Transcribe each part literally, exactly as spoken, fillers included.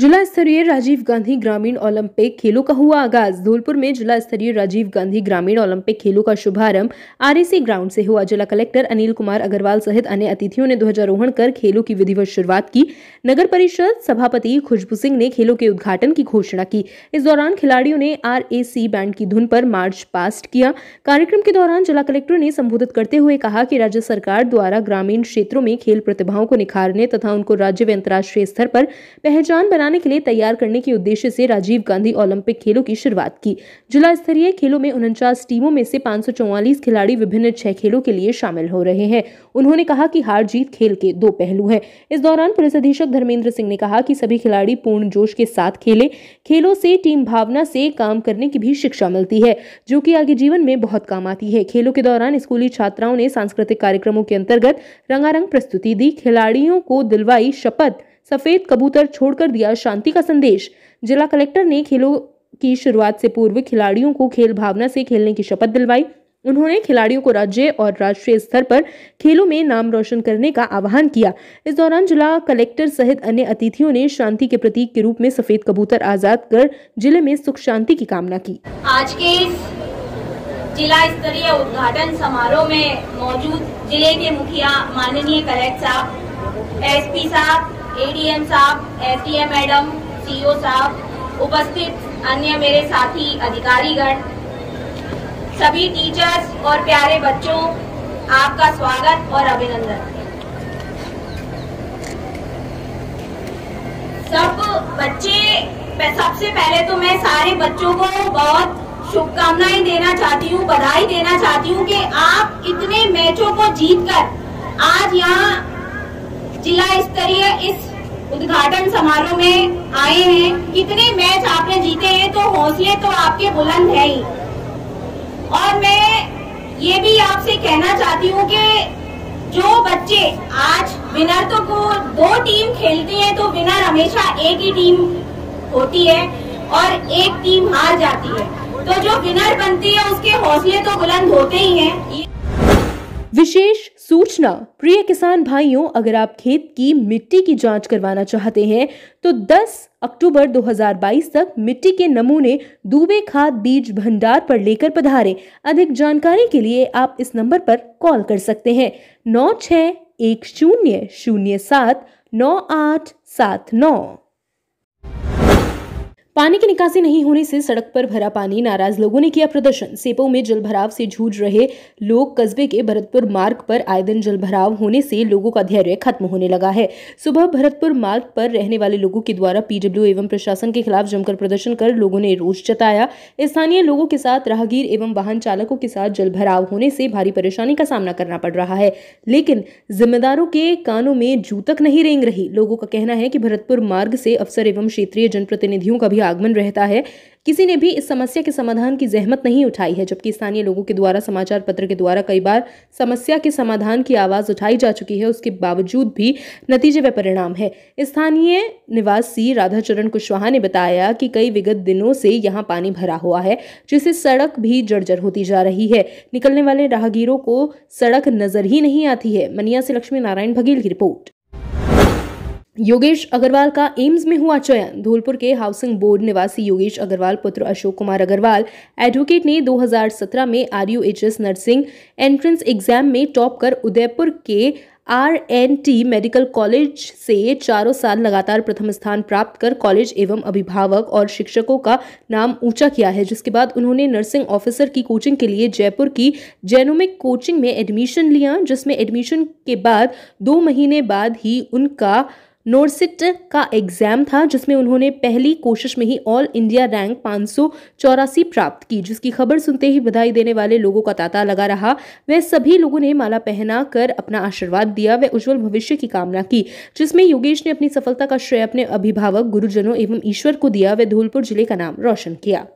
जिला स्तरीय राजीव गांधी ग्रामीण ओलंपिक खेलों का हुआ आगाज। धौलपुर में जिला स्तरीय राजीव गांधी ग्रामीण ओलंपिक खेलों का शुभारंभ आरएसी ग्राउंड से हुआ। जिला कलेक्टर अनिल कुमार अग्रवाल सहित अन्य अतिथियों ने ध्वजारोहण कर खेलों की विधिवत शुरुआत की। नगर परिषद सभापति खुशबू सिंह ने खेलों के उद्घाटन की घोषणा की। इस दौरान खिलाड़ियों ने आरएसी बैंड की धुन पर मार्च पास्ट किया। कार्यक्रम के दौरान जिला कलेक्टर ने संबोधित करते हुए कहा कि राज्य सरकार द्वारा ग्रामीण क्षेत्रों में खेल प्रतिभाओं को निखारने तथा उनको राज्य व अंतर्राष्ट्रीय स्तर पर पहचान बनाने के लिए तैयार करने के उद्देश्य से राजीव गांधी ओलंपिक खेलों की शुरुआत की। जिला स्तरीय खेलों में उनचास टीमों में से पाँच सौ चौवालीस खिलाड़ी विभिन्न छह खेलों के लिए शामिल हो रहे हैं। उन्होंने कहा कि हार जीत खेल के दो पहलू हैं। इस दौरान पुलिस अधीक्षक धर्मेंद्र सिंह ने कहा कि सभी खिलाड़ी पूर्ण जोश के साथ खेले। खेलों से टीम भावना से काम करने की भी शिक्षा मिलती है, जो की आगे जीवन में बहुत काम आती है। खेलों के दौरान स्कूली छात्राओं ने सांस्कृतिक कार्यक्रमों के अंतर्गत रंगारंग प्रस्तुति दी। खिलाड़ियों को दिलवाई शपथ, सफेद कबूतर छोड़कर दिया शांति का संदेश। जिला कलेक्टर ने खेलों की शुरुआत से पूर्व खिलाड़ियों को खेल भावना से खेलने की शपथ दिलवाई। उन्होंने खिलाड़ियों को राज्य और राष्ट्रीय स्तर पर खेलों में नाम रोशन करने का आह्वान किया। इस दौरान जिला कलेक्टर सहित अन्य अतिथियों ने शांति के प्रतीक के रूप में सफेद कबूतर आजाद कर जिले में सुख शांति की कामना की। आज के जिला स्तरीय उद्घाटन समारोह में मौजूद जिले के मुखिया माननीय कलेक्टर साहब, एसपी साहब, एडीएम साहब, एसडीएम मैडम, सीओ साहब, उपस्थित अन्य मेरे साथी अधिकारीगण, सभी टीचर्स और प्यारे बच्चों, आपका स्वागत और अभिनंदन। सब बच्चे, सबसे पहले तो मैं सारे बच्चों को बहुत शुभकामनाएं देना चाहती हूँ, बधाई देना चाहती हूँ कि आप इतने मैचों को जीतकर आज यहाँ जिला स्तरीय इस उद्घाटन समारोह में आए हैं। कितने मैच आपने जीते हैं, तो हौसले तो आपके बुलंद है ही। और मैं ये भी आपसे कहना चाहती हूँ कि जो बच्चे आज विनर, तो को दो टीम खेलती है तो विनर हमेशा एक ही टीम होती है और एक टीम हार जाती है, तो जो विनर बनती है उसके हौसले तो बुलंद होते ही हैं। विशेष सूचना, प्रिय किसान भाइयों, अगर आप खेत की मिट्टी की जांच करवाना चाहते हैं तो दस अक्टूबर दो हज़ार बाईस तक मिट्टी के नमूने दुबे खाद बीज भंडार पर लेकर पधारें। अधिक जानकारी के लिए आप इस नंबर पर कॉल कर सकते हैं नौ छः एक शून्य शून्य सात नौ आठ सात नौ। पानी की निकासी नहीं होने से सड़क पर भरा पानी, नाराज लोगों ने किया प्रदर्शन। सेपो में जलभराव से जूझ रहे लोग, कस्बे के भरतपुर मार्ग पर आए दिन जलभराव होने से लोगों का धैर्य खत्म होने लगा है। सुबह भरतपुर मार्ग पर रहने वाले लोगों के द्वारा पीडब्ल्यू एवं प्रशासन के खिलाफ जमकर प्रदर्शन कर लोगों ने रोष जताया। स्थानीय लोगों के साथ राहगीर एवं वाहन चालकों के साथ जलभराव होने से भारी परेशानी का सामना करना पड़ रहा है, लेकिन जिम्मेदारों के कानों में जू तक नहीं रेंग रही। लोगों का कहना है कि भरतपुर मार्ग से अफसर एवं क्षेत्रीय जनप्रतिनिधियों का भी आगमन रहता है। किसी ने भी इस समस्या के समाधान की जहमत नहीं उठाई है, जबकि स्थानीय लोगों के द्वारा समाचार पत्र के द्वारा कई बार समस्या के समाधान की आवाज उठाई जा चुकी है, उसके बावजूद भी नतीजे व परिणाम है। स्थानीय निवासी राधाचरण कुशवाहा ने बताया कि कई विगत दिनों से यहाँ पानी भरा हुआ है, जिससे सड़क भी जर्जर होती जा रही है। निकलने वाले राहगीरों को सड़क नजर ही नहीं आती है। मनिया से लक्ष्मी नारायण बघेल की रिपोर्ट। योगेश अग्रवाल का एम्स में हुआ चयन। धौलपुर के हाउसिंग बोर्ड निवासी योगेश अग्रवाल पुत्र अशोक कुमार अग्रवाल एडवोकेट ने दो हज़ार सत्रह में आरयूएचएस नर्सिंग एंट्रेंस एग्जाम में टॉप कर उदयपुर के आरएनटी मेडिकल कॉलेज से चारों साल लगातार प्रथम स्थान प्राप्त कर कॉलेज एवं अभिभावक और शिक्षकों का नाम ऊंचा किया है, जिसके बाद उन्होंने नर्सिंग ऑफिसर की कोचिंग के लिए जयपुर की जेनोमिक कोचिंग में एडमिशन लिया, जिसमें एडमिशन के बाद दो महीने बाद ही उनका नोरसिट का एग्जाम था, जिसमें उन्होंने पहली कोशिश में ही ऑल इंडिया रैंक पाँच सौ चौरासी प्राप्त की, जिसकी खबर सुनते ही बधाई देने वाले लोगों का तांता लगा रहा। वह सभी लोगों ने माला पहना कर अपना आशीर्वाद दिया व उज्जवल भविष्य की कामना की, जिसमें योगेश ने अपनी सफलता का श्रेय अपने अभिभावक, गुरुजनों एवं ईश्वर को दिया व धौलपुर जिले का नाम रोशन किया।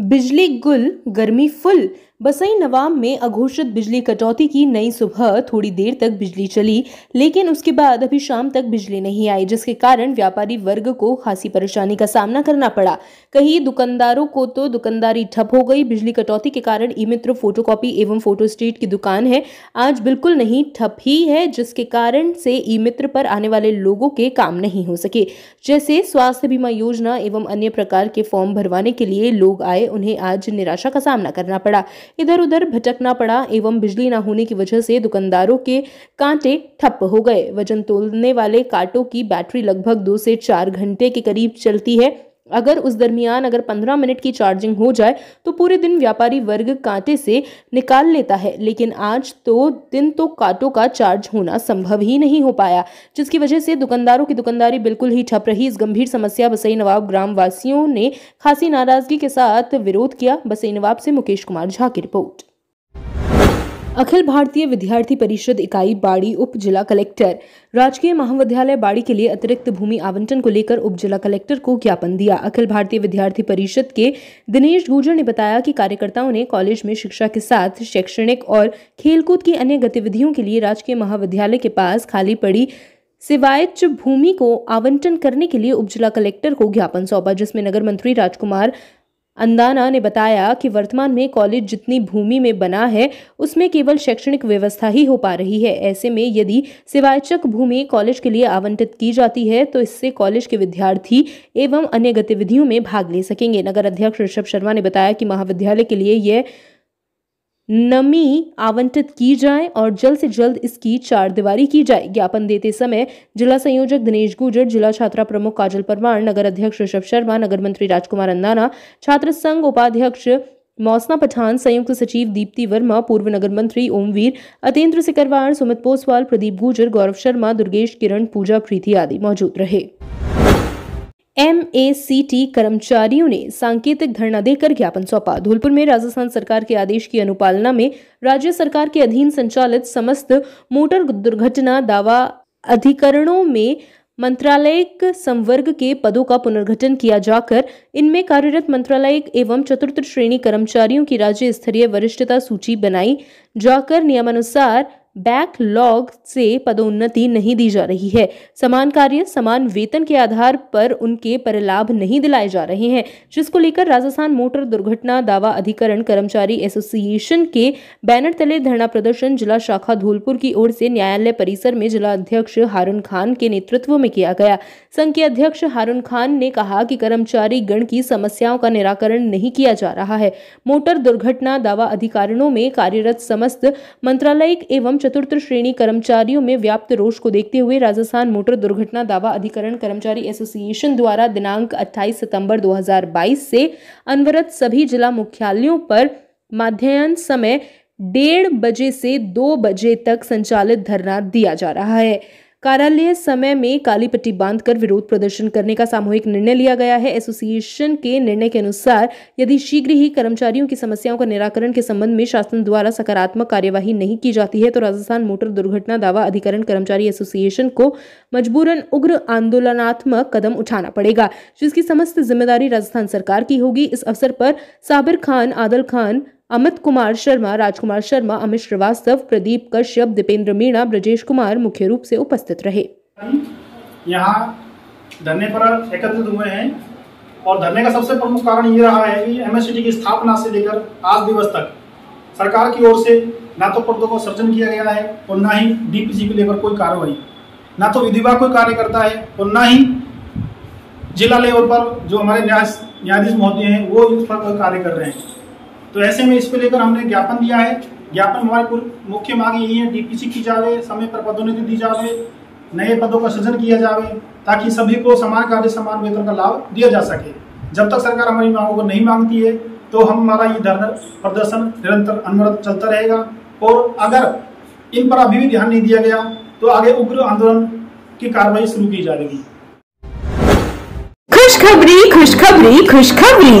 बिजली गुल गर्मी फुल, बसई नवाब में अघोषित बिजली कटौती की नई सुबह थोड़ी देर तक बिजली चली, लेकिन उसके बाद अभी शाम तक बिजली नहीं आई, जिसके कारण व्यापारी वर्ग को खासी परेशानी का सामना करना पड़ा। कई दुकानदारों को तो दुकानदारी ठप हो गई। बिजली कटौती के कारण ई मित्र फोटोकॉपी एवं फोटोस्टेट की दुकान है आज बिल्कुल नहीं, ठप ही है, जिसके कारण से ई मित्र पर आने वाले लोगों के काम नहीं हो सके। जैसे स्वास्थ्य बीमा योजना एवं अन्य प्रकार के फॉर्म भरवाने के लिए लोग आए, उन्हें आज निराशा का सामना करना पड़ा, इधर उधर भटकना पड़ा एवं बिजली न होने की वजह से दुकानदारों के कांटे ठप हो गए। वजन तोलने वाले कांटों की बैटरी लगभग दो से चार घंटे के करीब चलती है। अगर उस दरमियान अगर पंद्रह मिनट की चार्जिंग हो जाए तो पूरे दिन व्यापारी वर्ग कांटे से निकाल लेता है, लेकिन आज तो दिन तो कांटों का चार्ज होना संभव ही नहीं हो पाया, जिसकी वजह से दुकानदारों की दुकानदारी बिल्कुल ही ठप रही। इस गंभीर समस्या बसई नवाब ग्राम वासियों ने खासी नाराजगी के साथ विरोध किया। बसई नवाब से मुकेश कुमार झा की रिपोर्ट। अखिल भारतीय विद्यार्थी परिषद इकाई बाड़ी उप जिला कलेक्टर राजकीय महाविद्यालय बाड़ी के लिए अतिरिक्त भूमि आवंटन को लेकर उप जिला कलेक्टर को ज्ञापन दिया। अखिल भारतीय विद्यार्थी परिषद के दिनेश गुर्जर ने बताया कि कार्यकर्ताओं ने कॉलेज में शिक्षा के साथ शैक्षणिक और खेलकूद की अन्य गतिविधियों के लिए राजकीय महाविद्यालय के पास खाली पड़ी सिवायच भूमि को आवंटन करने के लिए उप जिला कलेक्टर को ज्ञापन सौंपा, जिसमें नगर मंत्री राजकुमार अंदाना ने बताया कि वर्तमान में कॉलेज जितनी भूमि में बना है उसमें केवल शैक्षणिक व्यवस्था ही हो पा रही है। ऐसे में यदि सिवायचक भूमि कॉलेज के लिए आवंटित की जाती है तो इससे कॉलेज के विद्यार्थी एवं अन्य गतिविधियों में भाग ले सकेंगे। नगर अध्यक्ष ऋषभ शर्मा ने बताया कि महाविद्यालय के लिए यह नमी आवंटित की जाए और जल्द से जल्द इसकी चारदीवारी की जाए। ज्ञापन देते समय जिला संयोजक दिनेश गुर्जर, जिला छात्रा प्रमुख काजल परमार, नगर अध्यक्ष ऋषभ शर्मा, नगर मंत्री राजकुमार अंदाना, छात्र संघ उपाध्यक्ष मौसना पठान, संयुक्त सचिव दीप्ति वर्मा, पूर्व नगर मंत्री ओमवीर, अतेंद्र सिकरवार, सुमित पोसवाल, प्रदीप गुर्जर, गौरव शर्मा, दुर्गेश, किरण, पूजा, प्रीति आदि मौजूद रहे। एम ए सी टी कर्मचारियों ने सांकेतिक धरना देकर ज्ञापन सौंपा। धौलपुर में राजस्थान सरकार के आदेश की अनुपालना में राज्य सरकार के अधीन संचालित समस्त मोटर दुर्घटना दावा अधिकरणों में मंत्रालयिक संवर्ग के पदों का पुनर्गठन किया जाकर इनमें कार्यरत मंत्रालयिक एवं चतुर्थ श्रेणी कर्मचारियों की राज्य स्तरीय वरिष्ठता सूची बनाई जाकर नियमानुसार बैकलॉग से पदोन्नति नहीं दी जा रही है। समान कार्य समान वेतन के आधार पर उनके परलाभ नहीं दिलाए जा रहे हैं, जिसको लेकर राजस्थान मोटर दुर्घटना दावा अधिकरण कर्मचारी एसोसिएशन के बैनर तले धरना प्रदर्शन जिला शाखा धौलपुर की ओर से न्यायालय परिसर में जिला अध्यक्ष हारून खान के नेतृत्व में किया गया। संघ के अध्यक्ष हारून खान ने कहा कि कर्मचारी गण की समस्याओं का निराकरण नहीं किया जा रहा है। मोटर दुर्घटना दावा अधिकारियों में कार्यरत समस्त मंत्रालयिक एवं चतुर्थ श्रेणी कर्मचारियों में व्याप्त रोष को देखते हुए राजस्थान मोटर दुर्घटना दावा अधिकरण कर्मचारी एसोसिएशन द्वारा दिनांक अट्ठाईस सितंबर दो हज़ार बाईस से अनवरत सभी जिला मुख्यालयों पर माध्याह्न समय डेढ़ बजे से दो बजे तक संचालित धरना दिया जा रहा है। कार्यालय समय में काली पट्टी बांधकर विरोध प्रदर्शन करने का सामूहिक निर्णय लिया गया है। एसोसिएशन के निर्णय के अनुसार यदि शीघ्र ही कर्मचारियों की समस्याओं का निराकरण के संबंध में शासन द्वारा सकारात्मक कार्यवाही नहीं की जाती है तो राजस्थान मोटर दुर्घटना दावा अधिकरण कर्मचारी एसोसिएशन को मजबूरन उग्र आंदोलनात्मक कदम उठाना पड़ेगा, जिसकी समस्त जिम्मेदारी राजस्थान सरकार की होगी। इस अवसर पर साबिर खान, आदल खान, अमित कुमार शर्मा, राजकुमार शर्मा, अमित श्रीवास्तव, प्रदीप कश्यप, दीपेंद्र मीणा, ब्रजेश कुमार मुख्य रूप से उपस्थित रहे। यहाँ धरने पर एकत्रित हुए हैं और धरने का सबसे प्रमुख कारण ये रहा है कि एमएससीटी की स्थापना से लेकर आज दिवस तक सरकार की ओर से ना तो पदों का सृजन किया गया है और ना ही डीपीसी को लेकर कोई कार्रवाई, ना तो विधि विभाग कोई कार्य करता है और ना ही जिला लेवल पर जो हमारे न्यायाधीश महोदय हैं वो इस पर कार्य कर रहे हैं। तो ऐसे में इसको लेकर हमने ज्ञापन दिया है। ज्ञापन हमारी मुख्य मांग यही है डीपीसी की जावे, समय पर पदोन्नति दी जावे, नए पदों का सृजन किया जावे ताकि सभी को समान कार्य समान वेतन का लाभ दिया जा सके। जब तक सरकार हमारी मांगों को नहीं मांगती है तो हम हमारा ये धरना प्रदर्शन निरंतर अनवरत चलता रहेगा और अगर इन पर अभी भी ध्यान नहीं दिया गया तो आगे उग्र आंदोलन की कार्रवाई शुरू की जाएगी। खुशखबरी खुशखबरी खुशखबरी,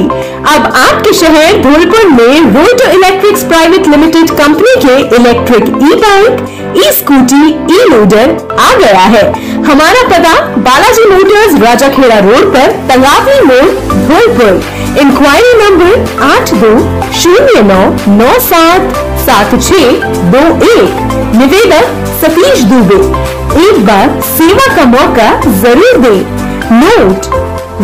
अब आपके शहर धौलपुर में Roto electrics private limited company के electric e bike, e scooty, e loader आ गया है। हमारा पता बालाजी मोटर्स राजाखेड़ा रोड पर तंगावली मोड़ धौलपुर। इंक्वायरी नंबर आठ दो शून्य नौ नौ सात सात छह दो एक। निवेदक सतीश दुबे। एक बार सेवा का मौका जरूर दें। नोट: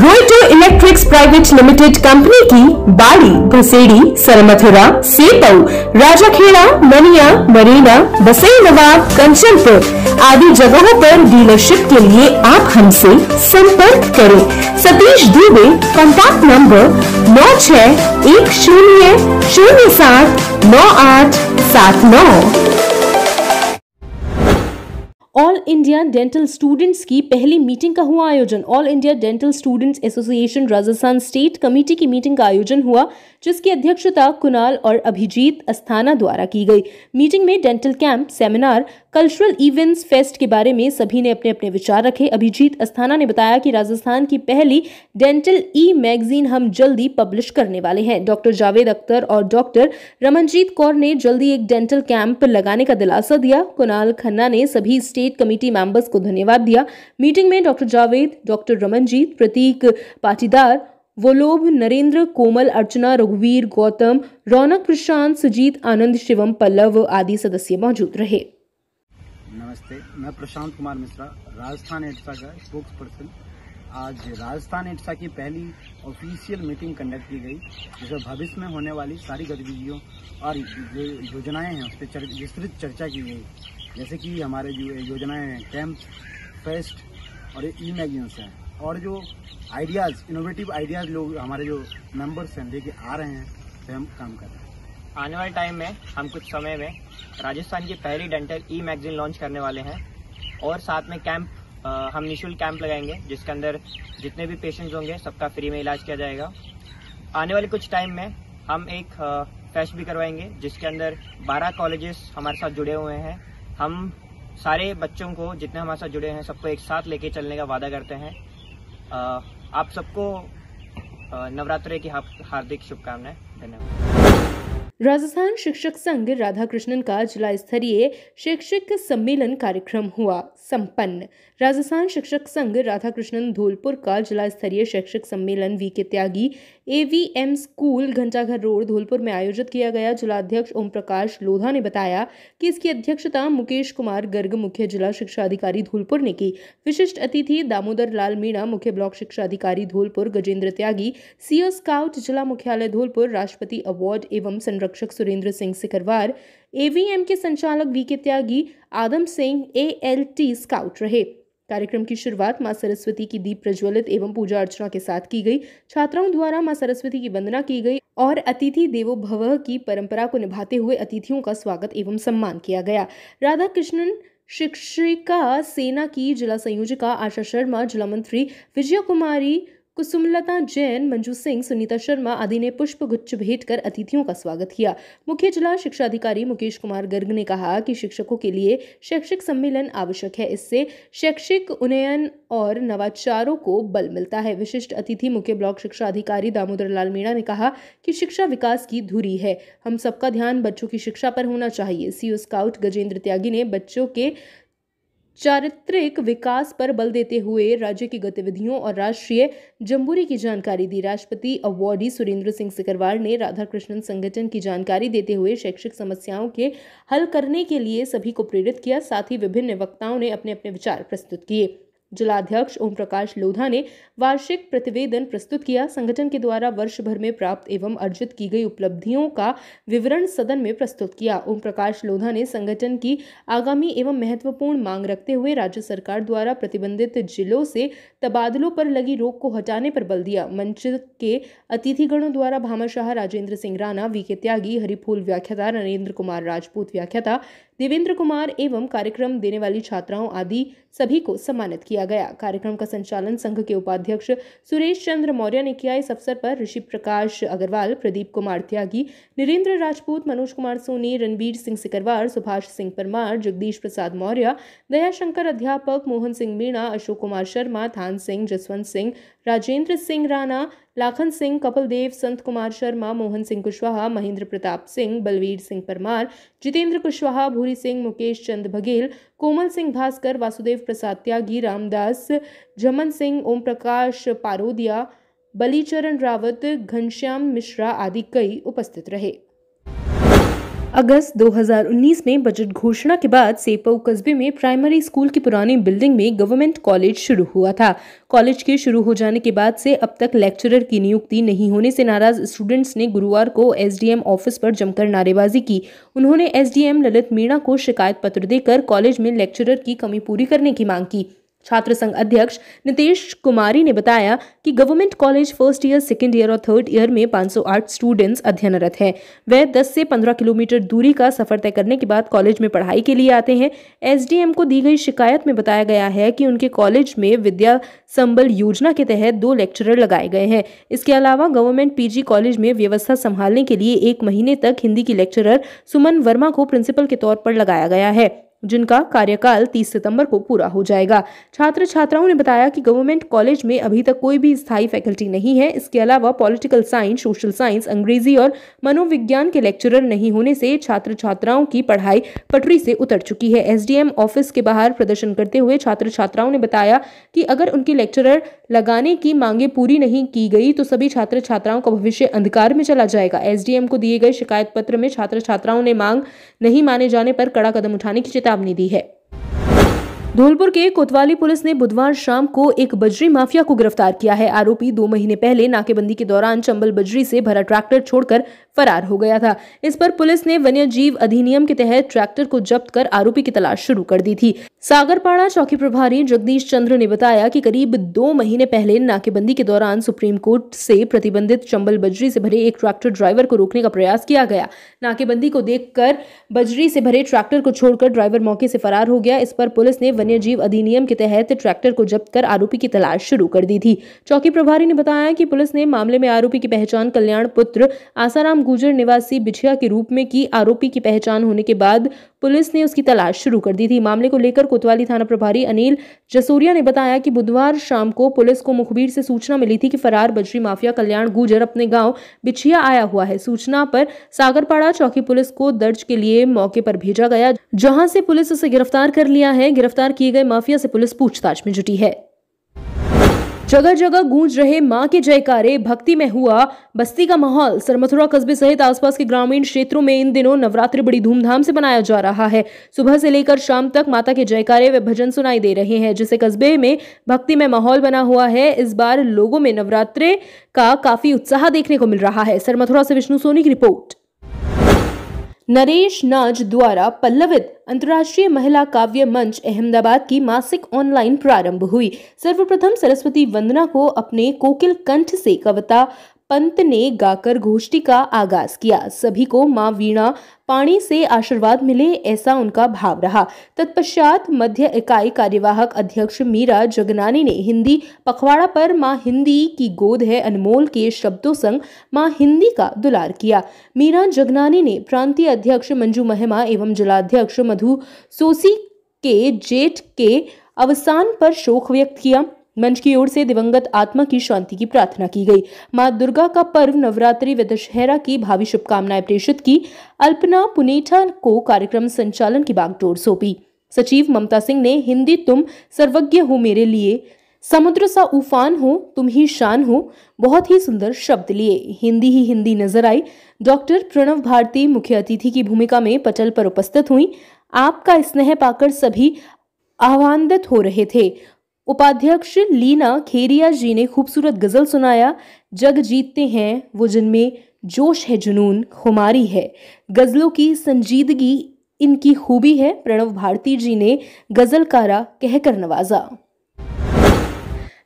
रोटो इलेक्ट्रिक्स प्राइवेट लिमिटेड कंपनी की बाड़ी, भसेड़ी, सरमथुरा, सेतऊ, राजाखेड़ा, मनिया, मरीना, बसई नवाब, कंचनपुर आदि जगहों पर डीलरशिप के लिए आप हमसे संपर्क करें। सतीश दुबे कॉन्टैक्ट नंबर नौ छह एक शून्य शून्य सात नौ आठ सात नौ। ऑल इंडिया डेंटल स्टूडेंट्स की पहली मीटिंग का हुआ आयोजन। All India dental students association Rajasthan state committee की मीटिंग का आयोजन हुआ, जिसकी अध्यक्षता कुणाल और अभिजीत अस्थाना द्वारा की गई। मीटिंग में dental camp, seminar, cultural events, fest के बारे में सभी ने अपने अपने विचार रखे। अभिजीत अस्थाना ने बताया कि राजस्थान की पहली डेंटल ई मैगजीन हम जल्दी पब्लिश करने वाले हैं। डॉक्टर जावेद अख्तर और डॉक्टर रमनजीत कौर ने जल्दी एक डेंटल कैंप लगाने का दिलासा दिया। कुणाल खन्ना ने सभी स्टेट कमेटी मेंबर्स को धन्यवाद दिया। मीटिंग में डॉक्टर जावेद, डॉक्टर रमनजीत, प्रतीक पाटीदार, वोलोभ, नरेंद्र, कोमल, अर्चना, रघुवीर, गौतम, रौनक, प्रशांत, सुजीत, आनंद, शिवम, पल्लव आदि सदस्य मौजूद रहे। नमस्ते, मैं प्रशांत कुमार मिश्रा, राजस्थान एड्सा का स्पोक्स पर्सन। आज राजस्थान एड्सा की पहली ऑफिशियल मीटिंग कंडक्ट की गई, जिसमें भविष्य में होने वाली सारी गतिविधियों और जो योजनाएं हैं उस पर विस्तृत चर्चा की गई, जैसे कि हमारे जो योजनाएं हैं, कैंप, फेस्ट और ई मैगजीन्स हैं, और जो आइडियाज़, इनोवेटिव आइडियाज़ लोग हमारे जो मेम्बर्स हैं लेके आ रहे हैं, तो हम काम कर रहे हैं। आने वाले टाइम में हम कुछ समय में राजस्थान की पहली डेंटल ई मैगजीन लॉन्च करने वाले हैं, और साथ में कैंप, हम निःशुल्क कैंप लगाएंगे, जिसके अंदर जितने भी पेशेंट्स होंगे सबका फ्री में इलाज किया जाएगा। आने वाले कुछ टाइम में हम एक फेस्ट भी करवाएंगे, जिसके अंदर बारह कॉलेजेस हमारे साथ जुड़े हुए हैं। हम सारे बच्चों को, जितने हमारे साथ जुड़े हैं, सबको एक साथ लेके चलने का वादा करते हैं। आप सबको नवरात्रि की हार्दिक शुभकामनाएं। धन्यवाद। राजस्थान शिक्षक संघ राधाकृष्णन का जिला स्तरीय शिक्षक सम्मेलन कार्यक्रम हुआ संपन्न। राजस्थान शिक्षक संघ राधाकृष्णन धौलपुर का जिला स्तरीय शिक्षक सम्मेलन V K Tyagi AVM school Ghantaghar road Dholpur में आयोजित किया गया। जिला अध्यक्ष ओम प्रकाश लोधा ने बताया कि इसकी अध्यक्षता मुकेश कुमार गर्ग, मुख्य जिला शिक्षा अधिकारी धौलपुर ने की। विशिष्ट अतिथि दामोदर लाल मीणा, मुख्य ब्लॉक शिक्षा अधिकारी धौलपुर, गजेंद्र त्यागी, सीओ स्काउट जिला मुख्यालय धौलपुर, राष्ट्रपति अवार्ड एवं संरक्षण रक्षक सुरेंद्र सिंह सिकरवार, एवीएम के संचालक V K Tyagi, Adam Singh ALT scout रहे। कार्यक्रम की शुरुआत मां सरस्वती की दीप प्रज्वलित एवं पूजा अर्चना के साथ की गई। छात्राओं द्वारा मां सरस्वती की वंदना की गई और अतिथि देवो भव की परंपरा को निभाते हुए अतिथियों का स्वागत एवं सम्मान किया गया। राधाकृष्णन शिक्षिका सेना की जिला संयोजिका आशा शर्मा, जिला मंत्री विजय कुमारी, कुसुमलता जैन, मंजू सिंह, सुनीता शर्मा आदि ने पुष्प गुच्छ भेंट कर अतिथियों का स्वागत किया। मुख्य जिला शिक्षा अधिकारी मुकेश कुमार गर्ग ने कहा कि शिक्षकों के लिए शैक्षिक सम्मेलन आवश्यक है, इससे शैक्षिक उन्नयन और नवाचारों को बल मिलता है। विशिष्ट अतिथि मुख्य ब्लॉक शिक्षा अधिकारी दामोदर लाल मीणा ने कहा कि शिक्षा विकास की धुरी है, हम सबका ध्यान बच्चों की शिक्षा पर होना चाहिए। सीओ स्काउट गजेंद्र त्यागी ने बच्चों के चारित्रिक विकास पर बल देते हुए राज्य की गतिविधियों और राष्ट्रीय जम्बूरी की जानकारी दी। राष्ट्रपति अवार्डी सुरेंद्र सिंह सिकरवार ने राधाकृष्णन संगठन की जानकारी देते हुए शैक्षिक समस्याओं के हल करने के लिए सभी को प्रेरित किया। साथ ही विभिन्न वक्ताओं ने अपने अपने विचार प्रस्तुत किए। जिलाध्यक्ष ओम प्रकाश लोधा ने वार्षिक प्रतिवेदन प्रस्तुत किया। संगठन के द्वारा वर्ष भर में प्राप्त एवं अर्जित की गई उपलब्धियों का विवरण सदन में प्रस्तुत किया। ओम प्रकाश लोधा ने संगठन की आगामी एवं महत्वपूर्ण मांग रखते हुए राज्य सरकार द्वारा प्रतिबंधित जिलों से तबादलों पर लगी रोक को हटाने पर बल दिया। मंच के अतिथिगणों द्वारा भामाशाह राजेंद्र सिंह राणा, वी के त्यागी, हरिफूल व्याख्याता, नरेंद्र कुमार राजपूत व्याख्याता, देवेंद्र कुमार एवं कार्यक्रम देने वाली छात्राओं आदि सभी को सम्मानित किया गया। कार्यक्रम का संचालन संघ के उपाध्यक्ष सुरेश चंद्र मौर्य ने किया। इस अवसर पर ऋषि प्रकाश अग्रवाल, प्रदीप कुमार त्यागी, नरेंद्र राजपूत, मनोज कुमार सोनी, रणवीर सिंह सिकरवार, सुभाष सिंह परमार, जगदीश प्रसाद मौर्य, दयाशंकर अध्यापक, मोहन सिंह मीणा, अशोक कुमार शर्मा, थान सिंह, जसवंत सिंह, राजेंद्र सिंह राणा, लाखन सिंह, कपिलदेव, संत कुमार शर्मा, मोहन सिंह कुशवाहा, महेंद्र प्रताप सिंह, बलवीर सिंह परमार, जितेंद्र कुशवाहा, भूरी सिंह, मुकेश चंद बघेल, कोमल सिंह भास्कर, वासुदेव प्रसाद त्यागी, रामदास, जमन सिंह, ओम प्रकाश पारोदिया, बलीचरण रावत, घनश्याम मिश्रा आदि कई उपस्थित रहे। अगस्त दो हज़ार उन्नीस में बजट घोषणा के बाद सेपऊ कस्बे में प्राइमरी स्कूल की पुरानी बिल्डिंग में गवर्नमेंट कॉलेज शुरू हुआ था। कॉलेज के शुरू हो जाने के बाद से अब तक लेक्चरर की नियुक्ति नहीं होने से नाराज स्टूडेंट्स ने गुरुवार को एसडीएम ऑफिस पर जमकर नारेबाजी की। उन्होंने एसडीएम ललित मीणा को शिकायत पत्र देकर कॉलेज में लेक्चरर की कमी पूरी करने की मांग की। छात्र संघ अध्यक्ष नितेश कुमारी ने बताया कि government college first year, second year और थर्ड ईयर में पाँच सौ आठ स्टूडेंट्स अध्ययनरत हैं। वे दस से पंद्रह किलोमीटर दूरी का सफर तय करने के बाद कॉलेज में पढ़ाई के लिए आते हैं। एसडीएम को दी गई शिकायत में बताया गया है कि उनके कॉलेज में विद्या संबल योजना के तहत दो लेक्चरर लगाए गए हैं। इसके अलावा गवर्नमेंट पीजी कॉलेज में व्यवस्था संभालने के लिए एक महीने तक हिंदी की लेक्चरर सुमन वर्मा को प्रिंसिपल के तौर पर लगाया गया है, जिनका कार्यकाल तीस सितंबर को पूरा हो जाएगा। छात्र छात्राओं ने बताया कि गवर्नमेंट कॉलेज में अभी तक कोई भी स्थायी फैकल्टी नहीं है। इसके अलावा पॉलिटिकल साइंस, सोशल साइंस, अंग्रेजी और मनोविज्ञान के लेक्चरर नहीं होने से छात्र छात्राओं की पढ़ाई पटरी से उतर चुकी है। एसडीएम ऑफिस के बाहर प्रदर्शन करते हुए छात्र छात्राओं ने बताया कि अगर उनकी लेक्चरर लगाने की मांगें पूरी नहीं की गई तो सभी छात्र छात्राओं का भविष्य अंधकार में चला जाएगा। एसडीएम को दिए गए शिकायत पत्र में छात्र छात्राओं ने मांग नहीं माने जाने पर कड़ा कदम उठाने की चेतावनी दी है। धौलपुर के कोतवाली पुलिस ने बुधवार शाम को एक बजरी माफिया को गिरफ्तार किया है। आरोपी दो महीने पहले नाकेबंदी के दौरान चंबल बजरी से भरा ट्रैक्टर छोड़कर फरार हो गया था। इस पर पुलिस ने वन्य जीव अधिनियम के तहत ट्रैक्टर को जब्त कर आरोपी की तलाश शुरू कर दी थी। सागरपाड़ा चौकी प्रभारी जगदीश चंद्र ने बताया कि करीब दो महीने पहले नाकेबंदी के दौरान सुप्रीम कोर्ट से प्रतिबंधित चंबल बजरी से भरे एक ट्रैक्टर ड्राइवर को रोकने का प्रयास किया गया। नाकेबंदी को देखकर बजरी से भरे ट्रैक्टर को छोड़कर ड्राइवर मौके से फरार हो गया। इस पर पुलिस ने वन्य जीव अधिनियम के तहत ट्रैक्टर को जब्त कर आरोपी की तलाश शुरू कर दी थी। चौकी प्रभारी ने बताया कि पुलिस ने मामले में आरोपी की पहचान कल्याण पुत्र आसाराम गुर्जर निवासी बिछिया के रूप में की। आरोपी की पहचान होने के बाद पुलिस ने उसकी तलाश शुरू कर दी थी। मामले को लेकर कोतवाली थाना प्रभारी अनिल जसोरिया ने बताया कि बुधवार शाम को पुलिस को मुखबिर से सूचना मिली थी कि फरार बजरी माफिया कल्याण गुर्जर अपने गांव बिछिया आया हुआ है। सूचना पर सागरपाड़ा चौकी पुलिस को दर्ज के लिए मौके पर भेजा गया, जहां से पुलिस उसे गिरफ्तार कर लिया है। गिरफ्तार किए गए माफिया से पुलिस पूछताछ में जुटी है। जगह जगह गूंज रहे मां के जयकारे, भक्ति में हुआ बस्ती का माहौल। सरमथुरा कस्बे सहित आसपास के ग्रामीण क्षेत्रों में इन दिनों नवरात्रि बड़ी धूमधाम से मनाया जा रहा है। सुबह से लेकर शाम तक माता के जयकारे व भजन सुनाई दे रहे हैं, जिससे कस्बे में भक्ति में माहौल बना हुआ है। इस बार लोगों में नवरात्रि का काफी उत्साह देखने को मिल रहा है। सरमथुरा से विष्णु सोनी की रिपोर्ट। नरेश नाज द्वारा पल्लवित अंतर्राष्ट्रीय महिला काव्य मंच अहमदाबाद की मासिक ऑनलाइन प्रारंभ हुई। सर्वप्रथम सरस्वती वंदना को अपने कोकिल कंठ से कविता पंत ने गाकर गोष्ठी का आगाज किया। सभी को मां वीणा पाणी से आशीर्वाद मिले, ऐसा उनका भाव रहा। तत्पश्चात मध्य इकाई कार्यवाहक अध्यक्ष मीरा जगनानी ने हिंदी पखवाड़ा पर मां हिंदी की गोद है अनमोल के शब्दों संग मां हिंदी का दुलार किया। मीरा जगनानी ने प्रांतीय अध्यक्ष मंजू महिमा एवं जिलाध्यक्ष मधु सोसी के जेठ के अवसान पर शोक व्यक्त किया। मंच की ओर से दिवंगत आत्मा की शांति की प्रार्थना की गई। मां दुर्गा का पर्व नवरात्रि व दशहरा की भावी शुभकामनाएं प्रेषित की। अल्पना पुनेठा को कार्यक्रम संचालन की बागडोर सौंपी। सचिव ममता सिंह ने हिंदी तुम सर्वज्ञ हो मेरे लिए, समुद्र सा उफान हो, तुम ही शान हो, बहुत ही सुंदर शब्द लिए। हिंदी ही हिंदी नजर आई। डॉक्टर प्रणव भारती मुख्य अतिथि की भूमिका में पटल पर उपस्थित हुई। आपका स्नेह पाकर सभी आह्वान्वित हो रहे थे। उपाध्यक्ष लीना खेरिया जी ने खूबसूरत गजल सुनाया। जग जीतते हैं वो जिनमें जोश है, जुनून खुमारी है, गजलों की संजीदगी इनकी खूबी है। प्रणव भारती जी ने गजलकारा कहकर नवाजा।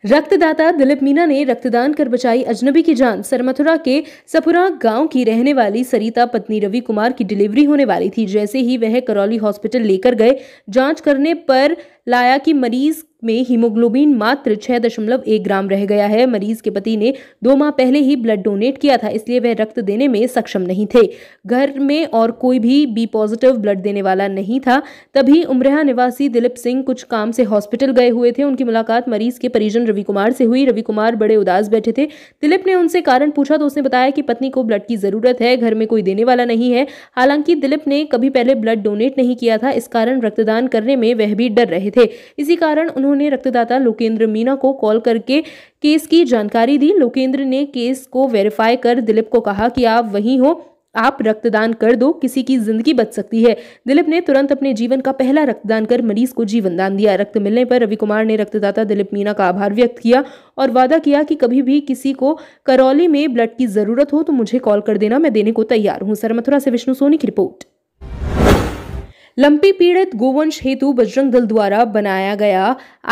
रक्तदाता दिलीप मीणा ने रक्तदान कर बचाई अजनबी की जान। सरमथुरा के सपुरा गांव की रहने वाली सरिता पत्नी रवि कुमार की डिलीवरी होने वाली थी। जैसे ही वह करौली हॉस्पिटल लेकर गए, जांच करने पर लाया कि मरीज में हीमोग्लोबिन मात्र छह दशमलव एक ग्राम रह गया है। मरीज के पति ने दो माह पहले ही ब्लड डोनेट किया था, इसलिए वह रक्त देने में सक्षम नहीं थे। घर में और कोई भी बी पॉजिटिव ब्लड देने वाला नहीं था। तभी उमरेहा निवासी दिलीप सिंह कुछ काम से हॉस्पिटल गए हुए थे। उनकी मुलाकात मरीज के परिजन रवि कुमार से हुई। रवि कुमार बड़े उदास बैठे थे। दिलीप ने उनसे कारण पूछा तो उसने बताया कि पत्नी को ब्लड की जरूरत है, घर में कोई देने वाला नहीं है। हालांकि दिलीप ने कभी पहले ब्लड डोनेट नहीं किया था, इस कारण रक्तदान करने में वह भी डर रहे थे। इसी कारण उन्होंने रक्तदाता लोकेंद्र मीणा को कॉल करके केस की जानकारी दी। लोकेंद्र ने केस को वेरीफाई कर दिलीप को कहा कि आप वहीं हो, आप रक्तदान कर दो, किसी की जिंदगी बच सकती है। दिलीप ने तुरंत अपने जीवन का पहला रक्तदान कर मरीज को जीवन दान दिया। रक्त मिलने पर रवि कुमार ने रक्तदाता दिलीप मीणा का आभार व्यक्त किया और वादा किया कि कभी भी किसी को करौली में ब्लड की जरूरत हो तो मुझे कॉल कर देना, मैं देने को तैयार हूँ। सरमथुरा से विष्णु सोनी की रिपोर्ट। लंपी पीड़ित गोवंश हेतु बजरंग दल द्वारा बनाया गया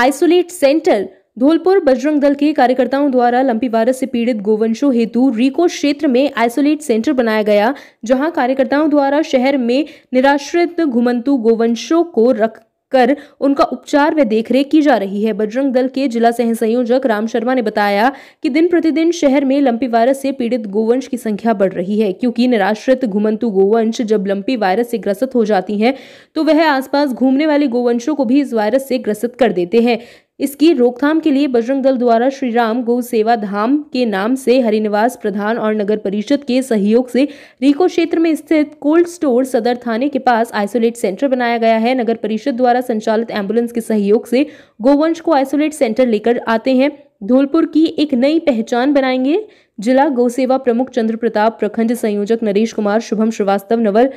आइसोलेट सेंटर। धौलपुर बजरंग दल के कार्यकर्ताओं द्वारा लंपी वायरस से पीड़ित गोवंशों हेतु रीको क्षेत्र में आइसोलेट सेंटर बनाया गया, जहां कार्यकर्ताओं द्वारा शहर में निराश्रित घुमंतू गोवंशों को रख कर उनका उपचार व देखरेख की जा रही है। बजरंग दल के जिला सह संयोजक राम शर्मा ने बताया कि दिन प्रतिदिन शहर में लंपी वायरस से पीड़ित गोवंश की संख्या बढ़ रही है, क्योंकि निराश्रित घुमंतु गोवंश जब लंपी वायरस से ग्रसित हो जाती हैं तो वह आसपास घूमने वाले गोवंशों को भी इस वायरस से ग्रसित कर देते हैं। इसकी रोकथाम के लिए बजरंग दल द्वारा श्री राम गौ सेवा धाम के नाम से हरिनिवास प्रधान और नगर परिषद के सहयोग से रीको क्षेत्र में स्थित कोल्ड स्टोर सदर थाने के पास आइसोलेट सेंटर बनाया गया है। नगर परिषद द्वारा संचालित एम्बुलेंस के सहयोग से गोवंश को आइसोलेट सेंटर लेकर आते हैं। धौलपुर की एक नई पहचान बनाएंगे। जिला गौ सेवा प्रमुख चंद्र प्रताप, प्रखंड संयोजक नरेश कुमार, शुभम श्रीवास्तव, नवल,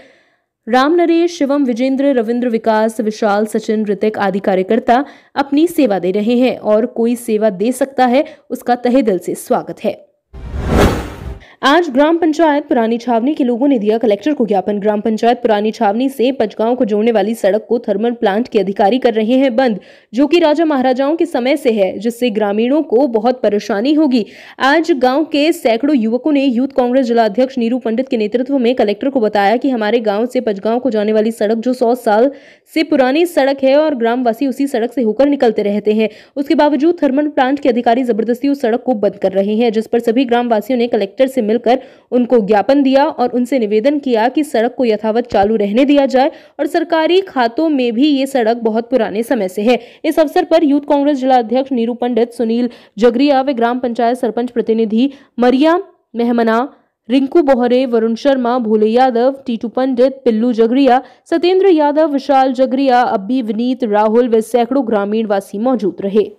राम नरेश, शिवम, विजेंद्र, रविंद्र, विकास, विशाल, सचिन, ऋतिक आदि कार्यकर्ता अपनी सेवा दे रहे हैं और कोई सेवा दे सकता है उसका तहे दिल से स्वागत है। आज ग्राम पंचायत पुरानी छावनी के लोगों ने दिया कलेक्टर को ज्ञापन। ग्राम पंचायत पुरानी छावनी से पंचगांव को जोड़ने वाली सड़क को थर्मल प्लांट के अधिकारी कर रहे हैं बंद, जो कि राजा महाराजाओं के समय से है, जिससे ग्रामीणों को बहुत परेशानी होगी। आज गांव के सैकड़ों युवकों ने यूथ कांग्रेस जिलाध्यक्ष नीरू पंडित के नेतृत्व में कलेक्टर को बताया कि हमारे गाँव से पंचगांव को जाने वाली सड़क जो सौ साल से पुरानी सड़क है और ग्रामवासी उसी सड़क से होकर निकलते रहते हैं, उसके बावजूद थर्मल प्लांट के अधिकारी जबरदस्ती उस सड़क को बंद कर रहे हैं, जिस पर सभी ग्रामवासियों ने कलेक्टर से कर उनको ज्ञापन दिया और उनसे निवेदन किया कि सड़क को यथावत चालू रहने दिया जाए और सरकारी खातों में भी ये सड़क बहुत पुराने समय से है। इस अवसर पर यूथ कांग्रेस जिला अध्यक्ष नीरू पंडित, सुनील जगरिया व ग्राम पंचायत सरपंच प्रतिनिधि मरिया मेहमना, रिंकू बोहरे, वरुण शर्मा, भोले यादव, टीटू पंडित, पिल्लू जगरिया, सत्येंद्र यादव, विशाल जगरिया, अब्बी, विनीत, राहुल व सैकड़ों ग्रामीण वासी मौजूद रहे।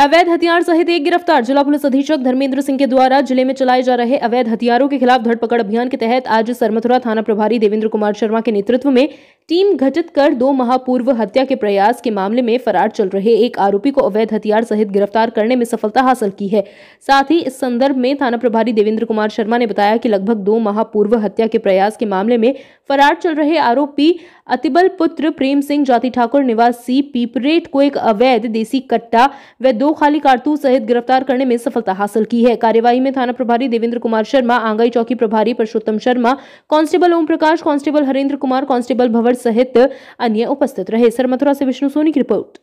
अवैध हथियार सहित एक गिरफ्तार। जिला पुलिस अधीक्षक धर्मेंद्र सिंह के द्वारा जिले में चलाए जा रहे अवैध हथियारों के खिलाफ धरपकड़ अभियान के तहत आज सरमथुरा थाना प्रभारी देवेंद्र कुमार शर्मा के नेतृत्व में टीम गठित कर दो माह पूर्व हत्या के प्रयास के मामले में फरार चल रहे एक आरोपी को अवैध हथियार सहित गिरफ्तार करने में सफलता हासिल की है। साथ ही इस संदर्भ में थाना प्रभारी देवेंद्र कुमार शर्मा ने बताया कि लगभग दो माह पूर्व हत्या के प्रयास के मामले में फरार चल रहे आरोपी अतिबल पुत्र प्रेम सिंह जाति ठाकुर निवासी पीपरेट को एक अवैध देसी कट्टा व दो खाली कारतूस सहित गिरफ्तार करने में सफलता हासिल की है। कार्यवाही में थाना प्रभारी देवेंद्र कुमार शर्मा, आंगाई चौकी प्रभारी Purushottam Sharma, constable Om Prakash, constable Harendra Kumar, constable Bhanwar सहित अन्य उपस्थित रहे। सरमथुरा से विष्णु सोनी की रिपोर्ट।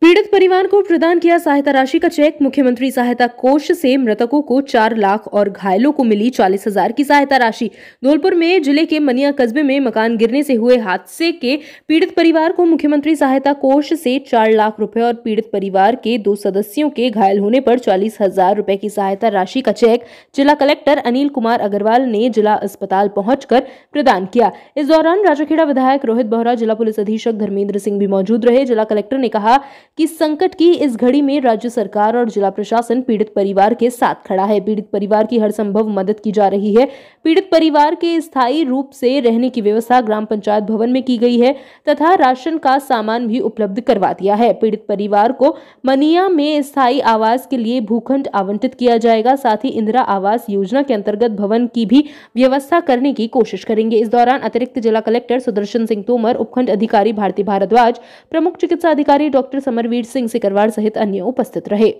पीड़ित परिवार को प्रदान किया सहायता राशि का चेक। मुख्यमंत्री सहायता कोष से मृतकों को चार लाख और घायलों को मिली चालीस हजार की सहायता राशि। धौलपुर में जिले के मनिया कस्बे में मकान गिरने से हुए हादसे के पीड़ित परिवार को मुख्यमंत्री सहायता कोष से चार लाख रुपए और पीड़ित परिवार के दो सदस्यों के घायल होने पर चालीस हजार रुपए की सहायता राशि का चेक जिला कलेक्टर अनिल कुमार अग्रवाल ने जिला अस्पताल पहुंचकर प्रदान किया। इस दौरान राजाखेड़ा विधायक रोहित बोहरा, जिला पुलिस अधीक्षक धर्मेंद्र सिंह भी मौजूद रहे। जिला कलेक्टर ने कहा कि संकट की इस घड़ी में राज्य सरकार और जिला प्रशासन पीड़ित परिवार के साथ खड़ा है। पीड़ित परिवार की हर संभव मदद की जा रही है। पीड़ित परिवार के स्थायी रूप से रहने की व्यवस्था ग्राम पंचायत भवन में की गई है तथा राशन का सामान भी उपलब्ध करवा दिया है। पीड़ित परिवार को मनिया में स्थायी आवास के लिए भूखंड आवंटित किया जाएगा। साथ ही इंदिरा आवास योजना के अंतर्गत भवन की भी व्यवस्था करने की कोशिश करेंगे। इस दौरान अतिरिक्त जिला कलेक्टर सुदर्शन सिंह तोमर, उपखंड अधिकारी भारती भारद्वाज, प्रमुख चिकित्सा अधिकारी डॉक्टर वीर सिंह सिकरवार सहित अन्य उपस्थित रहे।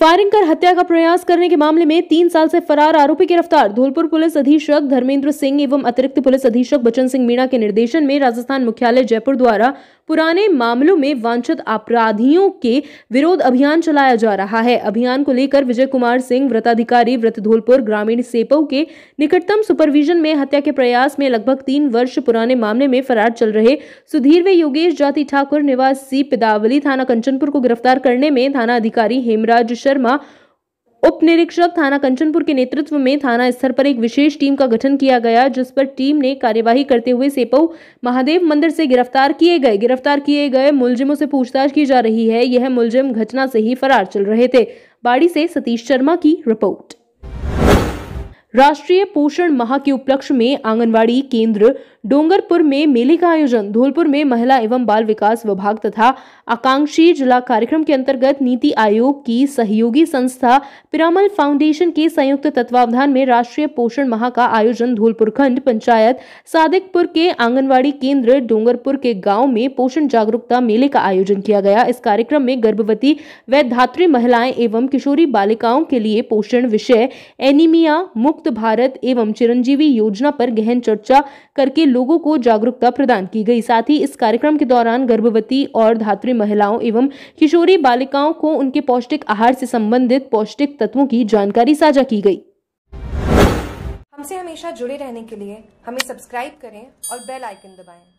फायरिंग कर हत्या का प्रयास करने के मामले में तीन साल से फरार आरोपी गिरफ्तार। धौलपुर पुलिस अधीक्षक धर्मेंद्र सिंह एवं अतिरिक्त पुलिस अधीक्षक बचन सिंह मीणा के निर्देशन में राजस्थान मुख्यालय जयपुर द्वारा पुराने मामलों में वांछित अपराधियों के विरोध अभियान चलाया जा रहा है। अभियान को लेकर विजय कुमार सिंह व्रताधिकारी व्रत धोलपुर ग्रामीण सेपो के निकटतम सुपरविजन में हत्या के प्रयास में लगभग तीन वर्ष पुराने मामले में फरार चल रहे सुधीर व योगेश जाति ठाकुर निवासी पिदावली थाना कंचनपुर को गिरफ्तार करने में थाना अधिकारी हेमराज शर्मा उप निरीक्षक थाना कंचनपुर के नेतृत्व में थाना स्तर पर एक विशेष टीम का गठन किया गया, जिस पर टीम ने कार्यवाही करते हुए सेपो महादेव मंदिर से गिरफ्तार किए गए गिरफ्तार किए गए मुलजिमों से पूछताछ की जा रही है। यह मुलजिम घटना से ही फरार चल रहे थे। बाड़ी से सतीश शर्मा की रिपोर्ट। राष्ट्रीय पोषण माह के उपलक्ष्य में आंगनवाड़ी केंद्र डोंगरपुर में मेले का आयोजन। धौलपुर में महिला एवं बाल विकास विभाग तथा आकांक्षी जिला कार्यक्रम के अंतर्गत नीति आयोग की सहयोगी संस्था पिरामल फाउंडेशन के संयुक्त तत्वावधान में राष्ट्रीय पोषण माह का आयोजन धौलपुर खंड पंचायत सादिकपुर के आंगनवाड़ी केंद्र डोंगरपुर के गाँव में पोषण जागरूकता मेले का आयोजन किया गया। इस कार्यक्रम में गर्भवती व धात्री महिलाएं एवं किशोरी बालिकाओं के लिए पोषण विषय एनीमिया मुक्त भारत एवं चिरंजीवी योजना पर गहन चर्चा करके लोगों को जागरूकता प्रदान की गई। साथ ही इस कार्यक्रम के दौरान गर्भवती और धात्री महिलाओं एवं किशोरी बालिकाओं को उनके पौष्टिक आहार से संबंधित पौष्टिक तत्वों की जानकारी साझा की गई। हमसे हमेशा जुड़े रहने के लिए हमें सब्सक्राइब करें और बेल आइकन दबाएं।